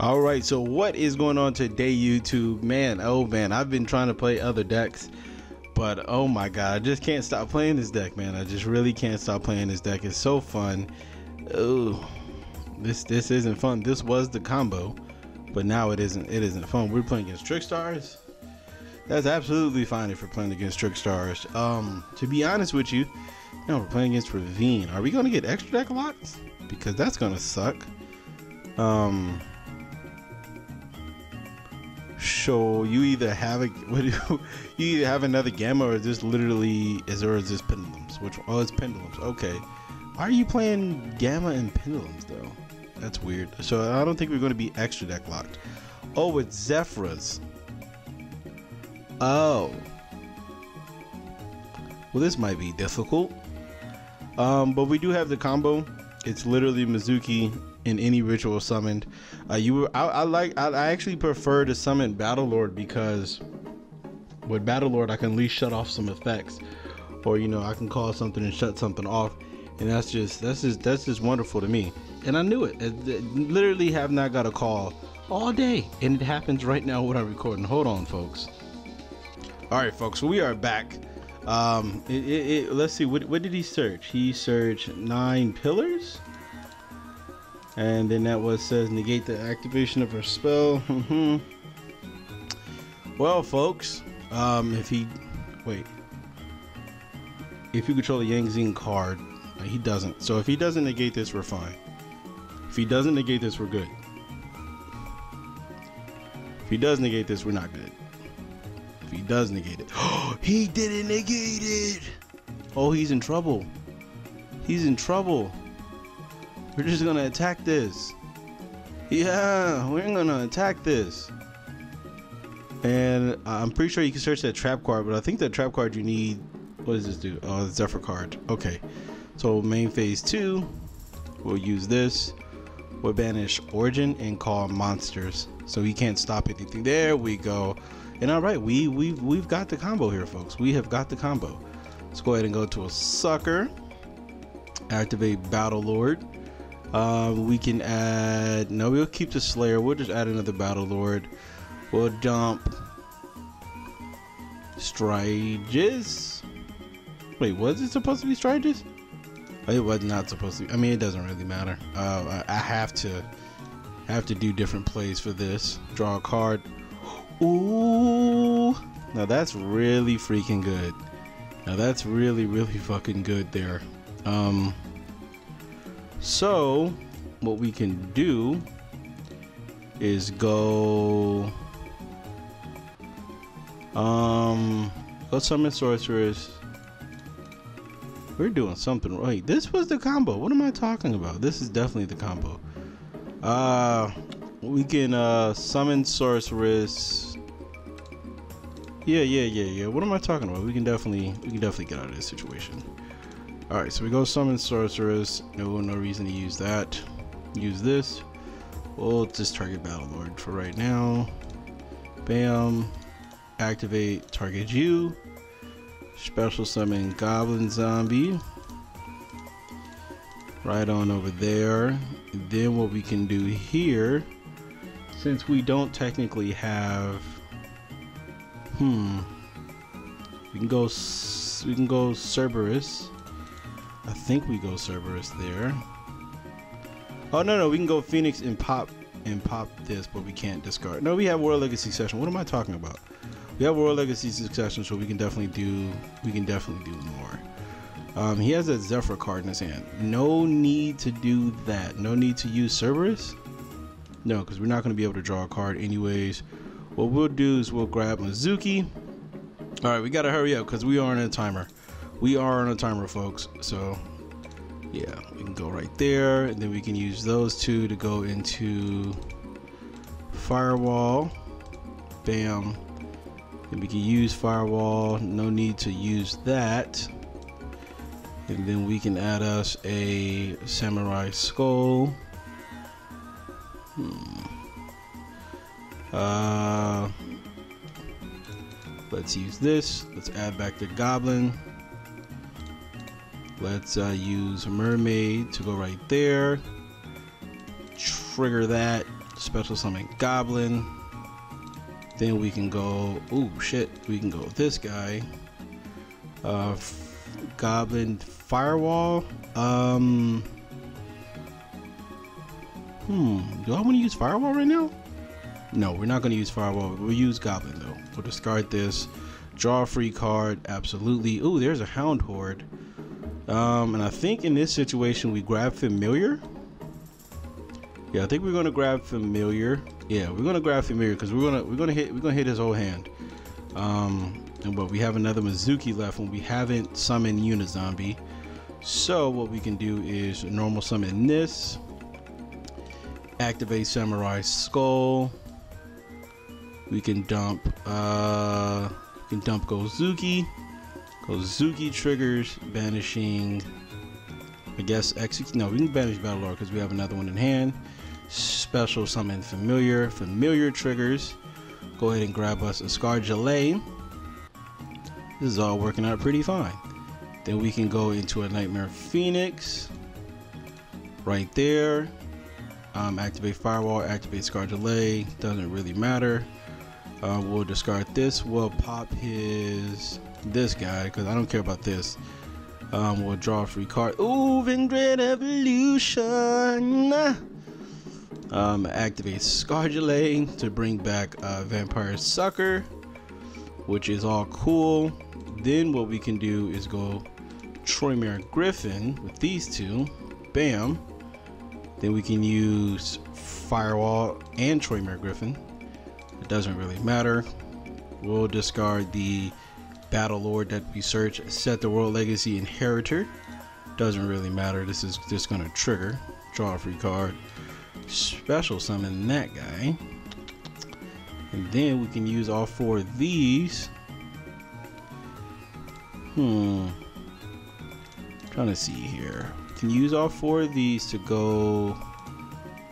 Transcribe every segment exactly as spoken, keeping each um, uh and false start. All right, so what is going on today, YouTube? Man, oh man, I've been trying to play other decks, but oh my god, I just can't stop playing this deck, man. I just really can't stop playing this deck. It's so fun. Oh, this this isn't fun. This was the combo, but now it isn't. It isn't fun. We're playing against Trick Stars. That's absolutely fine if we're playing against Trick Stars. Um, to be honest with you, no, we're playing against Ravine. Are we gonna get extra deck locks? Because that's gonna suck. Um. So you either have a what do you, you either have another Gamma, or is this literally is or is this Pendulums? Which oh, it's Pendulums. Okay, why are you playing Gamma and Pendulums though? That's weird. So I don't think we're going to be extra deck locked. Oh, it's Zefras. Oh, well, this might be difficult. Um, but we do have the combo. It's literally Mizuki in any ritual summoned. Uh, you were, I, I like. I, I actually prefer to summon Battle Lord, because with Battle Lord I can at least shut off some effects, or you know I can call something and shut something off, and that's just that's just that's just wonderful to me. And I knew it. I, I literally have not got a call all day, and it happens right now when I'm recording. Hold on, folks. All right, folks. So we are back. Um, it, it, it, let's see. What, what did he search? He searched nine pillars. And then that was says negate the activation of her spell. Well, folks, um, if he wait, if you control the Yang Xing card, he doesn't. So if he doesn't negate this, we're fine. If he doesn't negate this, we're good. If he does negate this, we're not good. If he does negate it, he didn't negate it. Oh, he's in trouble. He's in trouble. We're just gonna attack this. Yeah, we're gonna attack this. And I'm pretty sure you can search that trap card, but I think that trap card you need. What does this do? Oh, the Zephyr card. Okay. So main phase two, we'll use this. We'll banish Origin and call monsters, so he can't stop anything. There we go. And all right, we we've we've got the combo here, folks. We have got the combo. Let's go ahead and go to a sucker. Activate Battle Lord. Uh, we can add, no, we'll keep the Slayer. We'll just add another Battle Lord. We'll dump Striges. Wait, was it supposed to be Striges? It was not supposed to be. I mean, it doesn't really matter. Uh, I, I have to have to do different plays for this. Draw a card. Ooh, now that's really freaking good. Now that's really, really fucking good there. Um... So what we can do is go um go summon Sorceress. We're doing something right. This was the combo. What am I talking about? This is definitely the combo. Uh we can uh summon Sorceress. Yeah, yeah, yeah, yeah. What am I talking about? We can definitely we can definitely get out of this situation. Alright, so we go summon Sorceress. No, no reason to use that. Use this. We'll just target Battle Lord for right now. Bam. Activate target you. Special summon Goblin Zombie. Right on over there. And then what we can do here, since we don't technically have, hmm, we can go. We can go Cerberus. I think we go Cerberus there. Oh no no, we can go Phoenix and pop and pop this, but we can't discard. No, we have World Legacy Succession. What am I talking about? We have World Legacy Succession, so we can definitely do we can definitely do more. Um, he has a Zephyr card in his hand. No need to do that. No need to use Cerberus. No, because we're not going to be able to draw a card anyways. What we'll do is we'll grab Mizuki. All right, we got to hurry up because we are on a timer. We are on a timer, folks, so yeah, we can go right there, and then we can use those two to go into Firewall. Bam. And we can use Firewall, no need to use that. And then we can add us a Samurai Skull. Hmm. Uh, let's use this, let's add back the Goblin. Let's uh, use Mermaid to go right there. Trigger that. special summon Goblin. Then we can go, oh shit, we can go with this guy. Uh, Goblin Firewall. Um, hmm, do I want to use Firewall right now? No, we're not going to use Firewall. We'll use Goblin though. We'll discard this. Draw a free card, absolutely. Ooh, there's a Hound Horde. Um, and I think in this situation we grab Familiar. Yeah, I think we're gonna grab Familiar. Yeah, we're gonna grab Familiar because we're gonna we're gonna hit we're gonna hit his whole hand. Um, and but we have another Mizuki left, and we haven't summoned Unizombie. So what we can do is normal summon this. Activate Samurai Skull. We can dump. Uh, we can dump Gozuki. Gozuki triggers banishing. I guess execute. No, we can banish Battle Lord because we have another one in hand. Special summon Familiar. Familiar triggers. Go ahead and grab us a Scar Delay. This is all working out pretty fine. Then we can go into a Nightmare Phoenix. Right there. Um, activate Firewall. Activate Scar Delay. Doesn't really matter. Uh, we'll discard this. We'll pop his this guy because I don't care about this. Um, we'll draw a free card. Ooh, Vindred Evolution. Um, activate Scar Delay to bring back uh, Vampire Sucker, which is all cool. Then what we can do is go Troy Merrick Griffin with these two. Bam. Then we can use Firewall and Troy Merrick Griffin. It doesn't really matter. We'll discard the Battle Lord that we search, set the World Legacy Inheritor. Doesn't really matter. This is just gonna trigger. Draw a free card. Special summon that guy. And then we can use all four of these. Hmm. Trying to see here. We can use all four of these to go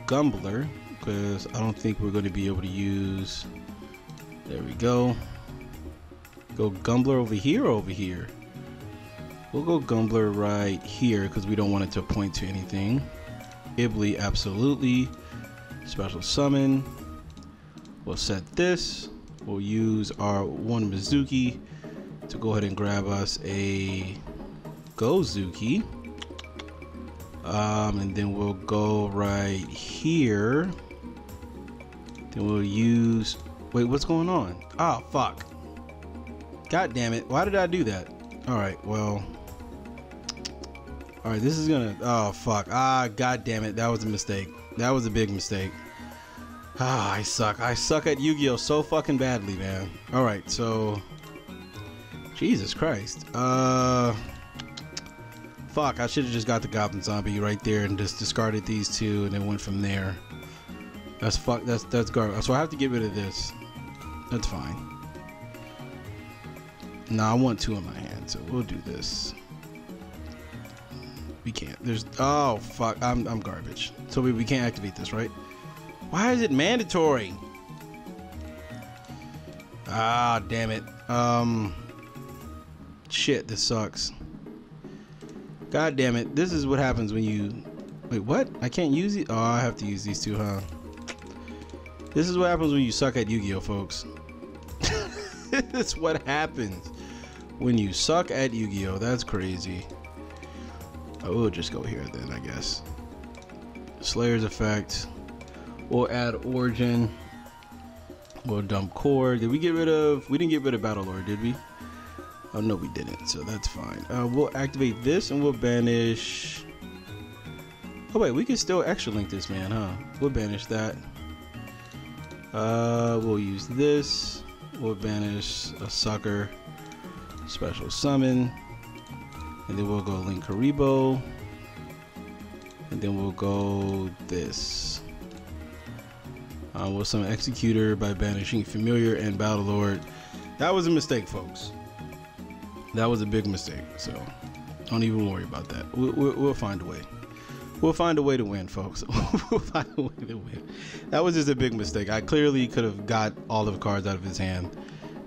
Gambler, because I don't think we're gonna be able to use. There we go. Go Gambler over here, over here. We'll go Gambler right here because we don't want it to point to anything. Ibly, absolutely. Special summon. We'll set this. We'll use our one Mizuki to go ahead and grab us a Gozuki. Um, and then we'll go right here. Then we'll use, wait, what's going on? Oh, fuck. God damn it, why did I do that? Alright, well. Alright, this is gonna. Oh, fuck. Ah, god damn it. That was a mistake. That was a big mistake. Ah, I suck. I suck at Yu-Gi-Oh! So fucking badly, man. Alright, so. Jesus Christ. Uh. Fuck, I should have just got the Goblin Zombie right there and just discarded these two and then went from there. That's fuck. That's, that's garbage. So I have to get rid of this. That's fine. No, I want two in my hand, so we'll do this. We can't. There's. Oh, fuck. I'm, I'm garbage. So we, we can't activate this, right? Why is it mandatory? Ah, damn it. Um. Shit, this sucks. God damn it. This is what happens when you. Wait, what? I can't use it? Oh, I have to use these two, huh? This is what happens when you suck at Yu-Gi-Oh, folks. That's what happens when you suck at Yu-Gi-Oh! That's crazy. I will just go here then, I guess. Slayer's Effect. We'll add Origin. We'll dump Core. Did we get rid of... We didn't get rid of Battle Lord, did we? Oh, no, we didn't, so that's fine. Uh, we'll activate this and we'll banish... Oh, wait, we can still extra link this man, huh? We'll banish that. Uh, we'll use this. We'll banish a sucker, special summon, and then we'll go Linkaribo, and then we'll go this. Uh, we'll summon Executor by banishing Familiar and Battle Lord. That was a mistake, folks. That was a big mistake, so don't even worry about that. We'll, we'll, we'll find a way. We'll find a way to win, folks. We'll find a way to win. That was just a big mistake. I clearly could have got all of the cards out of his hand.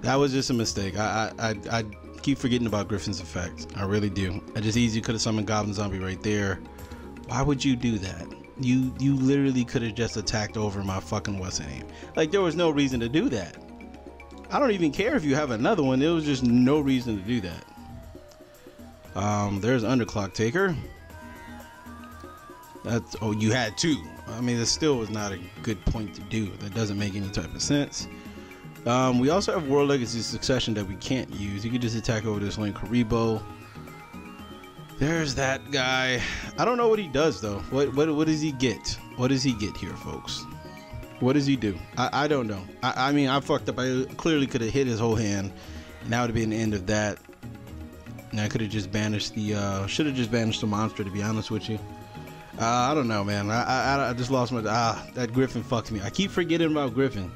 That was just a mistake. I I, I, I keep forgetting about Griffin's effect. I really do. I just easily could have summoned Goblin Zombie right there. Why would you do that? you you literally could have just attacked over my fucking what's name. Like, there was no reason to do that. I don't even care if you have another one. There was just no reason to do that. Um, there's Underclock Taker. That's, oh, you had two. I mean, this still was not a good point to do. That doesn't make any type of sense. Um, we also have World Legacy Succession that we can't use. You can just attack over this Linkaribo. There's that guy. I don't know what he does though. What what what does he get? What does he get here, folks? What does he do? I, I don't know. I, I mean, I fucked up. I clearly could have hit his whole hand, and that would have been the end of that. And I could have just banished the. Uh, Should have just banished the monster, to be honest with you. Uh, I don't know, man. I, I I just lost my. Ah, that Griffin fucked me. I keep forgetting about Griffin.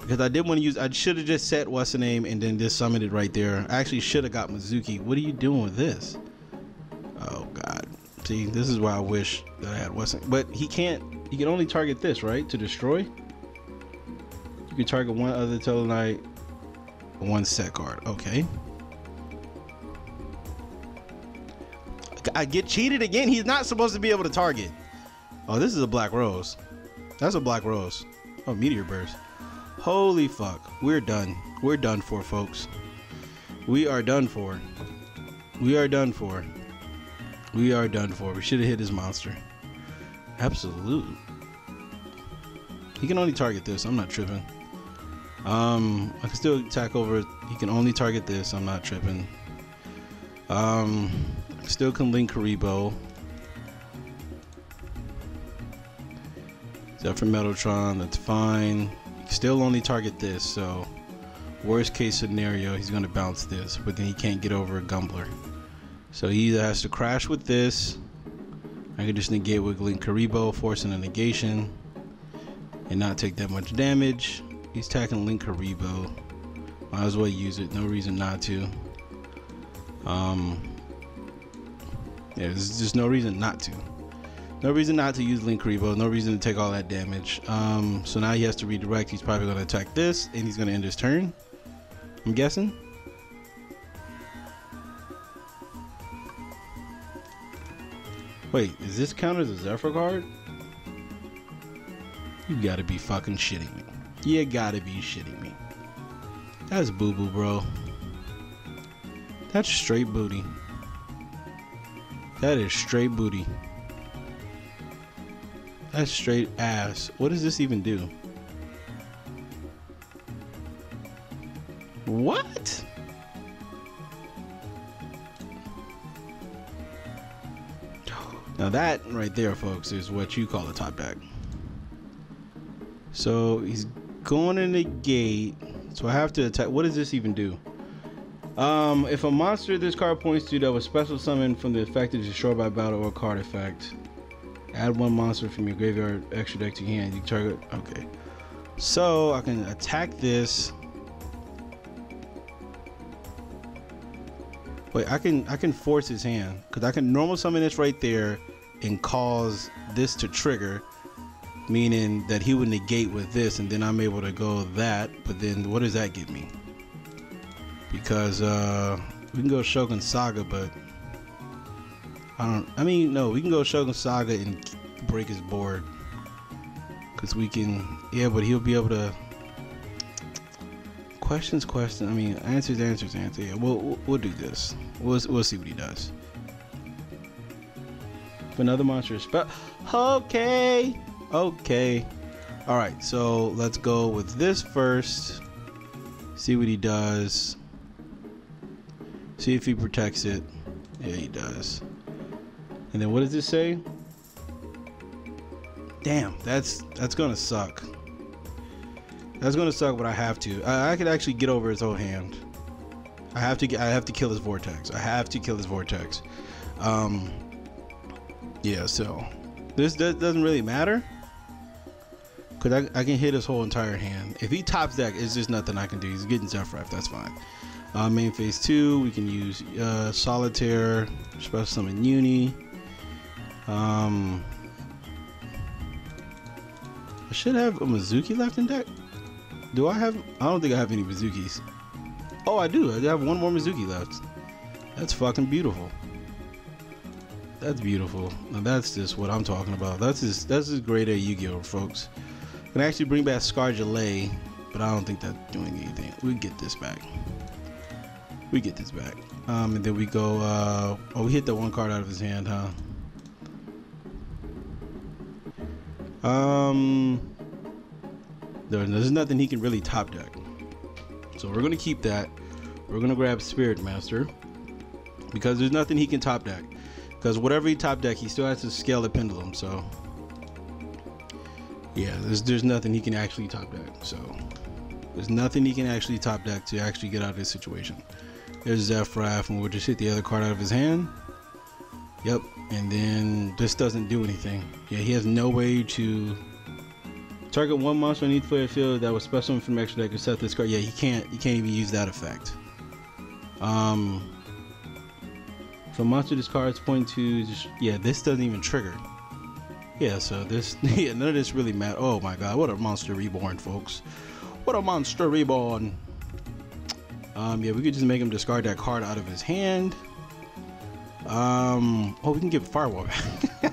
Because I did want to use, I should have just set what's the name and then just summoned it right there. I actually should have got Mizuki. What are you doing with this? Oh God. See, this is why I wish that I had what's the name. But he can't, he can only target this, right? To destroy? You can target one other Telenite, one set card. Okay. I get cheated again. He's not supposed to be able to target. Oh, this is a Black Rose. That's a Black Rose. Oh, Meteor Burst. Holy fuck, we're done. We're done for, folks. We are done for. We are done for. We are done for. We should have hit his monster. Absolutely. He can only target this. I'm not tripping. Um, I can still attack over. He can only target this. I'm not tripping. Um, still can Linkaribo. Except for Metaltron, that's fine. Still only target this, so worst case scenario, he's gonna bounce this, but then he can't get over a Gambler. So he either has to crash with this. I can just negate with Linkaribo, forcing a negation and not take that much damage. He's attacking Linkaribo. Might as well use it, no reason not to. Um, yeah, there's just no reason not to. No reason not to use Linkaribo, no reason to take all that damage. Um, so now he has to redirect. He's probably going to attack this, and he's going to end his turn, I'm guessing. Wait, is this counted as a Zefra card? You gotta be fucking shitting me. You gotta be shitting me. That's boo-boo, bro. That's straight booty. That is straight booty. That's straight ass. What does this even do? What? Now that right there, folks, is what you call a top back. So he's going in the gate. So I have to attack. What does this even do? Um, if a monster this card points to that was special summoned from the effect is destroyed by battle or card effect. Add one monster from your graveyard extra deck to your hand. You target. Okay, so I can attack this. Wait, I can I can force his hand because I can normal summon this right there and cause this to trigger, meaning that he would negate with this, and then I'm able to go that. But then what does that get me? Because uh, we can go Shogun Saga, but. I don't, I mean, no, we can go Shogun Saga and break his board. Because we can, yeah, but he'll be able to. Questions, questions, I mean, answers, answers, answers. Yeah, we'll, we'll do this. We'll, we'll see what he does. If another monster is spell. Okay, okay. All right, so let's go with this first. See what he does. See if he protects it. Yeah, he does. And then what does this say? Damn, that's that's gonna suck. That's gonna suck, but I have to. I, I could actually get over his whole hand. I have to get. I have to kill his vortex. I have to kill his vortex. Um. Yeah. So this does, doesn't really matter, cause I I can hit his whole entire hand. If he tops that, it's just nothing I can do. He's getting Zephyr. That's fine. Uh, main phase two. We can use uh, Solitaire, Special Summon Uni. Um, I should have a Mizuki left in deck. Do I have? I don't think I have any Mizukis. Oh, I do. I have one more Mizuki left. That's fucking beautiful. That's beautiful. Now that's just what I'm talking about. That's just, that's just grade A Yu-Gi-Oh, folks. Can actually bring back Scar Delay, but I don't think that's doing anything. We get this back. We get this back. Um, and then we go, uh, oh, we hit that one card out of his hand, huh? Um, there, there's nothing he can really top deck. So we're gonna keep that. We're gonna grab Spirit Master, because there's nothing he can top deck. Because whatever he top deck, he still has to scale the Pendulum, so. Yeah, there's, there's nothing he can actually top deck, so. There's nothing he can actually top deck to actually get out of this situation. There's Zefra, and we'll just hit the other card out of his hand. Yep, and then this doesn't do anything. Yeah, he has no way to target one monster on each player's field that was special from extra deck except this card. Yeah, he can't, he can't even use that effect. Um, so monster discards point to, just, yeah, this doesn't even trigger. Yeah, so this, yeah, none of this really matters. Oh my God, what a Monster Reborn, folks. What a Monster Reborn. Um, yeah, we could just make him discard that card out of his hand. Um, oh, we can get Firewall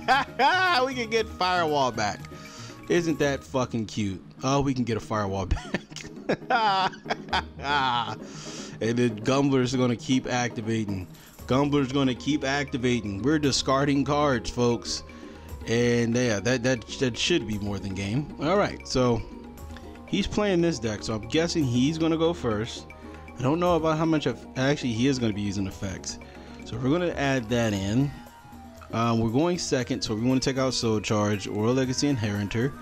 back. We can get Firewall back. Isn't that fucking cute? Oh, we can get a Firewall back. And then Gambler's gonna keep activating. Gambler's gonna keep activating. We're discarding cards, folks. And yeah, that, that, that should be more than game. All right, so he's playing this deck, so I'm guessing he's gonna go first. I don't know about how much of, actually he is going to be using effects. So we're going to add that in. Um, we're going second, so we want to take out Soul Charge, World Legacy Inheritor.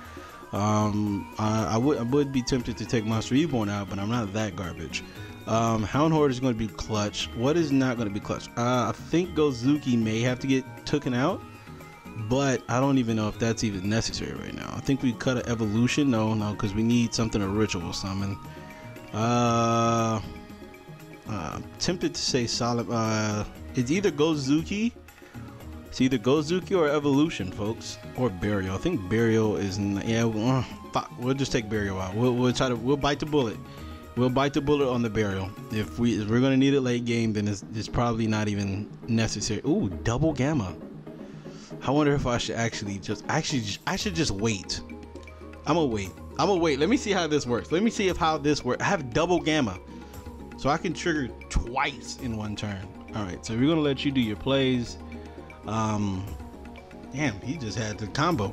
Um, I, I, would, I would be tempted to take Monster Reborn out, but I'm not that garbage. Um, Hound Horde is going to be clutch. What is not going to be clutch? Uh, I think Gozuki may have to get taken out, but I don't even know if that's even necessary right now. I think we cut an Evolution. No, no, because we need something to Ritual Summon. Uh... Uh, I'm tempted to say solid. Uh, it's either Gozuki, it's either Gozuki or Evolution, folks, or Burial. I think Burial is. Not, yeah, uh, fuck, we'll just take Burial out. We'll, we'll try to. We'll bite the bullet. We'll bite the bullet on the Burial. If we if we're gonna need it late game, then it's, it's probably not even necessary. Ooh, Double Gamma. I wonder if I should actually just actually I should just wait. I'm gonna wait. I'm gonna wait. Let me see how this works. Let me see if how this works. I have Double Gamma. So I can trigger twice in one turn. All right, so we're gonna let you do your plays. Um, damn, he just had the combo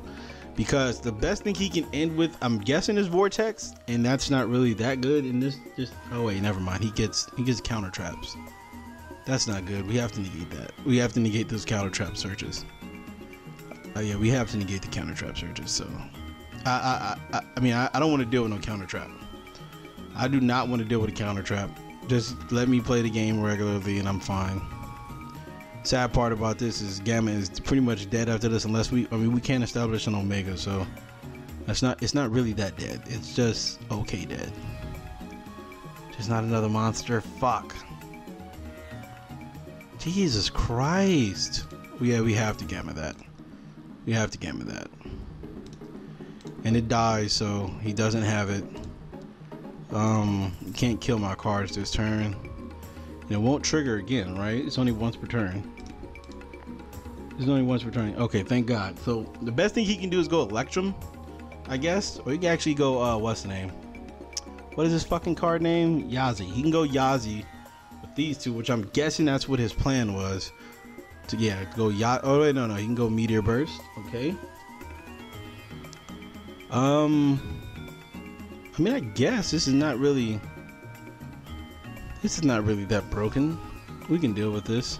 because the best thing he can end with, I'm guessing, is Vortex, and that's not really that good. And this just, oh wait, never mind. He gets he gets counter traps. That's not good. We have to negate that. We have to negate those counter trap searches. Oh yeah, we have to negate the counter trap searches. So I I I, I mean I, I don't want to deal with no counter trap. I do not want to deal with a counter trap. Just let me play the game regularly and I'm fine. Sad part about this is Gamma is pretty much dead after this unless we, I mean, we can't establish an Omega, so that's not, it's not really that dead. It's just okay dead. Just not another monster, fuck. Jesus Christ. Yeah, we have to Gamma that. We have to Gamma that. And it dies, so he doesn't have it. Um, you can't kill my cards this turn. And it won't trigger again, right? It's only once per turn. It's only once per turn. Okay, thank God. So the best thing he can do is go Electrum, I guess. Or he can actually go, uh, what's the name? What is his fucking card name? Yazi. He can go Yazi with these two, which I'm guessing that's what his plan was. To, yeah, go Yazi. Oh, wait, no, no. He can go Meteor Burst. Okay. Um... I mean, I guess this is not really, this is not really that broken. We can deal with this.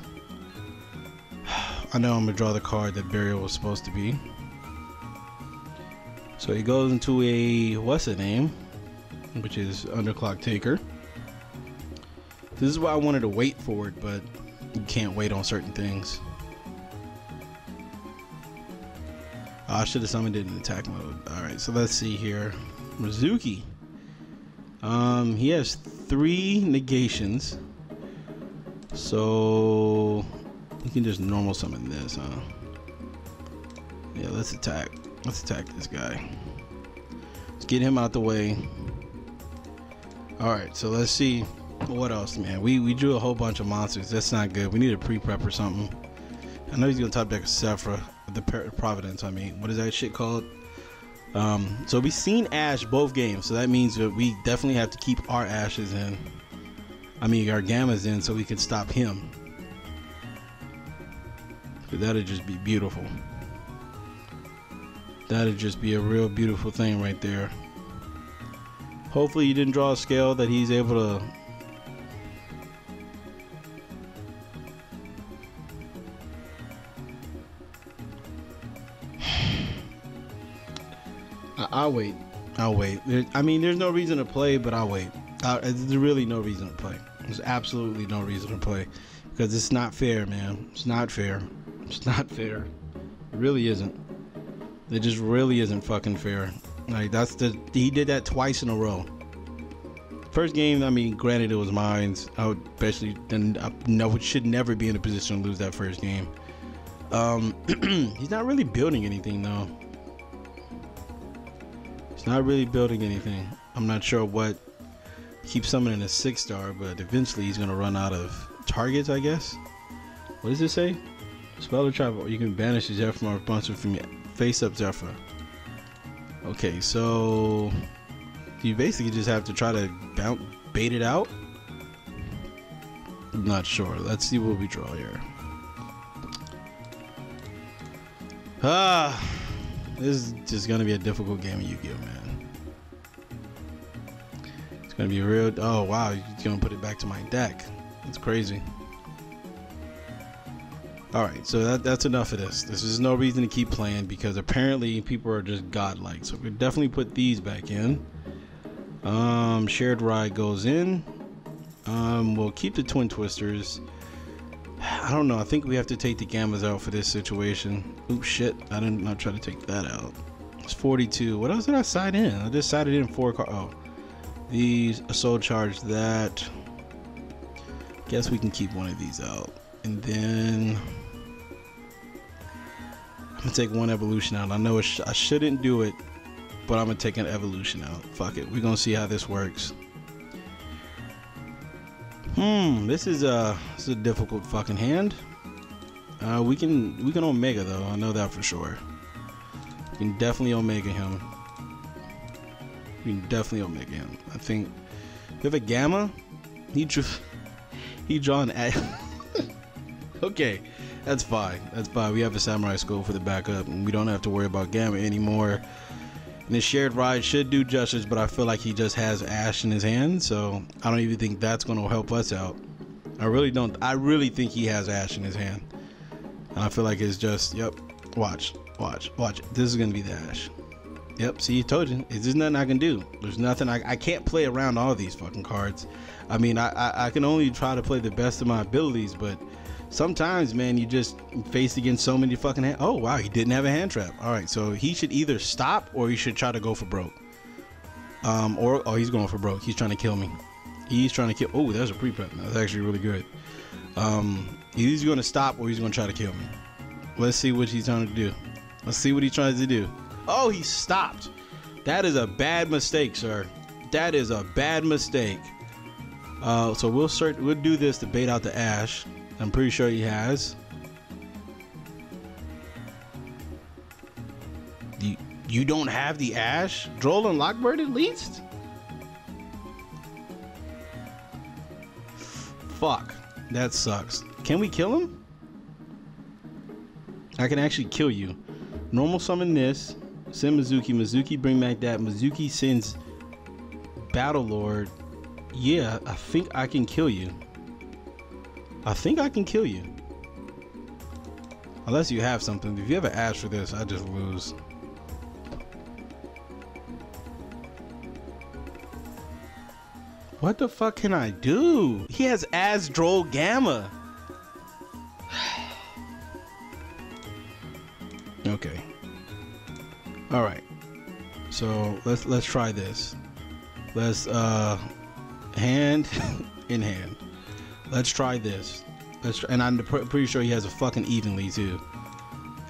I know I'm gonna draw the card that Burial was supposed to be. So he goes into a, what's the name? Which is Underclock Taker. This is why I wanted to wait for it, but you can't wait on certain things. Oh, I should have summoned it in attack mode. All right, so let's see here. Mizuki. Um, he has three negations, so we can just normal summon this, huh? Yeah, let's attack. Let's attack this guy. Let's get him out the way. All right, so let's see what else, man. We we drew a whole bunch of monsters. That's not good. We need a pre-prep or something. I know he's gonna top deck a Zefra, the Providence. I mean, what is that shit called? Um, so we've seen Ash both games, so that means that we definitely have to keep our Ashes in. I mean, our Gammas in, so we can stop him. That'd just be beautiful. That'd just be a real beautiful thing right there. Hopefully you didn't draw a scale that he's able to. I'll wait. I'll wait. I mean, there's no reason to play, but I'll wait. I, there's really no reason to play. There's absolutely no reason to play. Because it's not fair, man. It's not fair. It's not fair. It really isn't. It just really isn't fucking fair. Like, that's the, he did that twice in a row. First game, I mean, granted it was mine. I would basically, then I no, should never be in a position to lose that first game. Um, he's not really building anything though. He's not really building anything. I'm not sure what keeps summoning a six star, but eventually he's gonna run out of targets, I guess. What does it say? Spell or travel. You can banish the Zephyr from responsive from your face-up Zephyr. Okay, so you basically just have to try to bounce, bait it out. I'm not sure. Let's see what we draw here. Ah, this is just gonna be a difficult game of Yu-Gi-Oh, man. It's gonna be real. Oh wow, you're gonna put it back to my deck. It's crazy. Alright, so that, that's enough of this. This is no reason to keep playing because apparently people are just godlike. So we definitely put these back in. Um, Shared Ride goes in. Um, we'll keep the Twin Twisters. I don't know. I think we have to take the Gammas out for this situation. Oops, shit. I did not try to take that out. It's forty-two. What else did I side in? I just sided in four cards. Oh. These, a Soul Charge, that. Guess we can keep one of these out, and then I'm gonna take one evolution out. I know it sh I shouldn't do it, but I'm gonna take an evolution out. Fuck it, we're gonna see how this works. Hmm, this is a this is a difficult fucking hand. Uh, we can we can Omega though. I know that for sure. We can definitely Omega him. We can definitely Omega him. I think we have a Gamma. He just. He drawn at okay, that's fine. That's fine. We have a Samurai Skull for the backup, and we don't have to worry about Gamma anymore. And the Shared Ride should do justice, but I feel like he just has Ash in his hand, so I don't even think that's going to help us out. I really don't. I really think he has Ash in his hand, and I feel like it's just yep. Watch, watch, watch. This is going to be the Ash. Yep. See, I told you. There's nothing I can do. There's nothing I I can't play around all these fucking cards. I mean, I, I, I can only try to play the best of my abilities, but sometimes, man, you just face against so many fucking hand. Oh, wow, he didn't have a hand trap. All right, so he should either stop or he should try to go for broke. Um, or, oh, he's going for broke. He's trying to kill me. He's trying to kill. Oh, that's a pre-prep. That's actually really good. Um, he's going to stop or he's going to try to kill me. Let's see what he's trying to do. Let's see what he tries to do. Oh, he stopped. That is a bad mistake, sir. That is a bad mistake. Uh, so we'll search, we'll do this to bait out the Ash. I'm pretty sure he has. You, you don't have the Ash? Droll and Lockbird at least? Fuck. That sucks. Can we kill him? I can actually kill you. Normal summon this. Send Mizuki. Mizuki bring back that. Mizuki sends Battle Lord. Yeah, I think I can kill you. I think I can kill you. Unless you have something. If you ever ask for this, I just lose. What the fuck can I do? He has As Droll Gamma. Okay. All right. So let's let's try this. Let's uh. hand in hand. Let's try this. Let's try, and I'm pr pretty sure he has a fucking evenly too.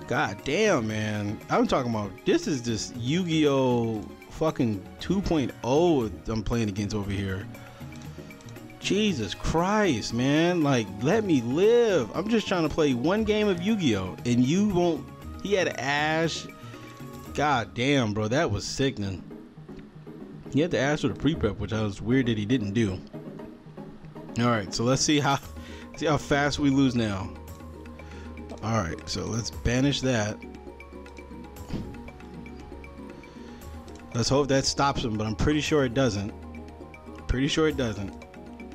God damn, man. I'm talking about this is just Yu-Gi-Oh fucking two point oh I'm playing against over here. Jesus Christ, man. Like, let me live. I'm just trying to play one game of Yu-Gi-Oh! And you won't... He had Ash. God damn, bro. That was sickening. He had to ask for the pre-prep, which I was weird that he didn't do. Alright, so let's see how... See how fast we lose now. Alright, so let's banish that. Let's hope that stops him, but I'm pretty sure it doesn't. Pretty sure it doesn't.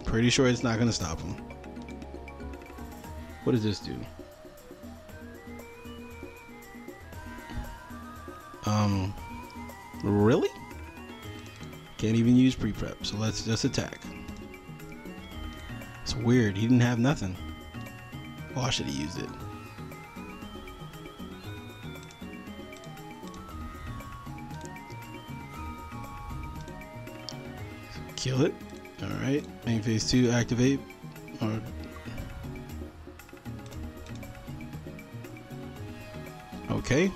Pretty sure it's not gonna stop him. What does this do? Um, really? Can't even use pre-prep, so let's just attack. It's weird, he didn't have nothing. Oh, I should have used it. Kill it. Alright, main phase two, activate. Right. Okay.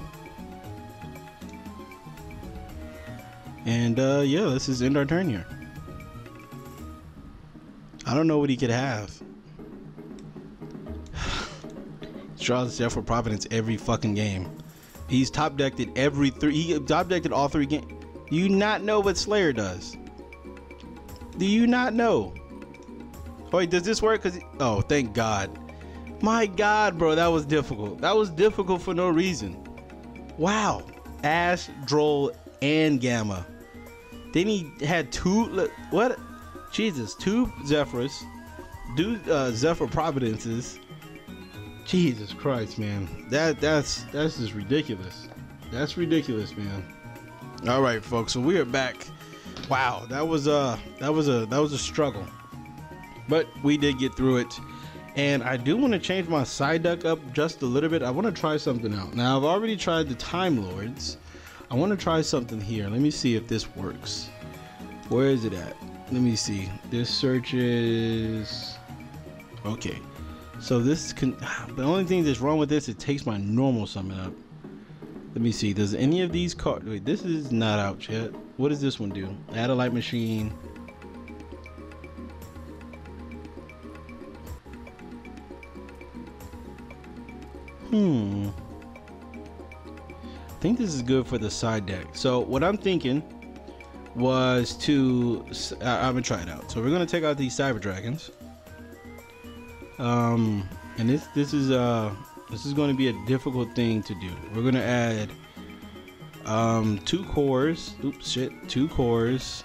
And uh, yeah, let's just end our turn here. I don't know what he could have. Draws Zephyr Providence every fucking game. He's top decked at every three. He top decked at all three games. You not know what Slayer does. Do you not know? Oh, wait, does this work? Cause oh, thank God. My God, bro, that was difficult. That was difficult for no reason. Wow. Ash, Droll, and Gamma. Then he had two. What? Jesus, two Zephyrs, two uh, Zephyr Providences. Jesus Christ, man. That that's that's just ridiculous. That's ridiculous, man. All right, folks. So we are back. Wow, that was a that was a that was a struggle, but we did get through it. And I do want to change my side deck up just a little bit. I want to try something out. Now I've already tried the Time Lords. I want to try something here. Let me see if this works. Where is it at? Let me see. This search is okay. So this can. The only thing that's wrong with this, it takes my normal summon up. Let me see. Does any of these cards? Wait, this is not out yet. What does this one do? Add a light machine. Hmm. I think this is good for the side deck. So what I'm thinking was to. I, I'm gonna try it out. So we're gonna take out these Cyber Dragons. Um, and this this is uh this is going to be a difficult thing to do. We're gonna add. Um, two cores. Oops, shit. Two cores.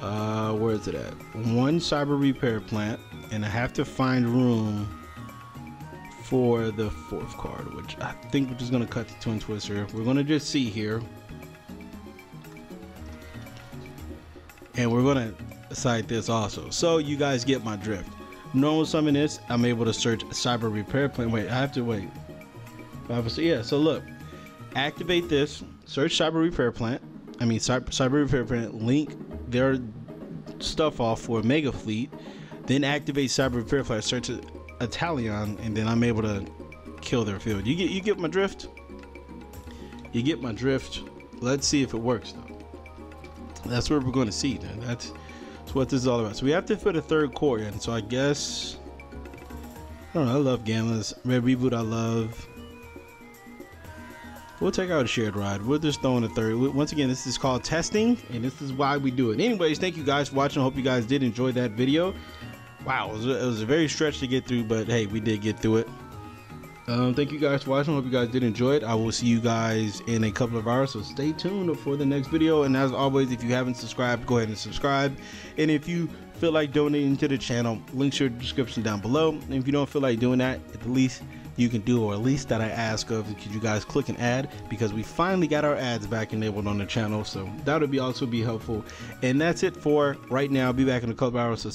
Uh, where is it at? One cyber repair plant, and I have to find room for the fourth card, which I think we're just gonna cut the Twin Twister. We're gonna just see here, and we're gonna cite this also. So you guys get my drift. Normal summon this. I'm able to search cyber repair plant. Wait, I have to wait. Obviously, yeah, so look, activate this, search cyber repair plant, I mean cyber, cyber repair plant, link their stuff off for Mega Fleet, then activate cyber repair plant, search Italian, and then I'm able to kill their field. You get you get my drift? You get my drift. Let's see if it works though. That's what we're going to see then. That's, that's what this is all about. So we have to fit a third core in, so I guess, I don't know, I love Gamblers, Red Reboot I love. We'll take out a Shared Ride. We'll just throw in a third. Once again, this is called testing, and this is why we do it. Anyways, thank you guys for watching. I hope you guys did enjoy that video. Wow, it was a, it was a very stretch to get through, but hey, we did get through it. Um, thank you guys for watching. I hope you guys did enjoy it. I will see you guys in a couple of hours, so stay tuned for the next video. And as always, if you haven't subscribed, go ahead and subscribe. And if you feel like donating to the channel, links your description down below. And if you don't feel like doing that, at least you can do, or at least that I ask of, could you guys click an ad, because we finally got our ads back enabled on the channel, so that would be also be helpful. And that's it for right now. I'll be back in a couple hours. So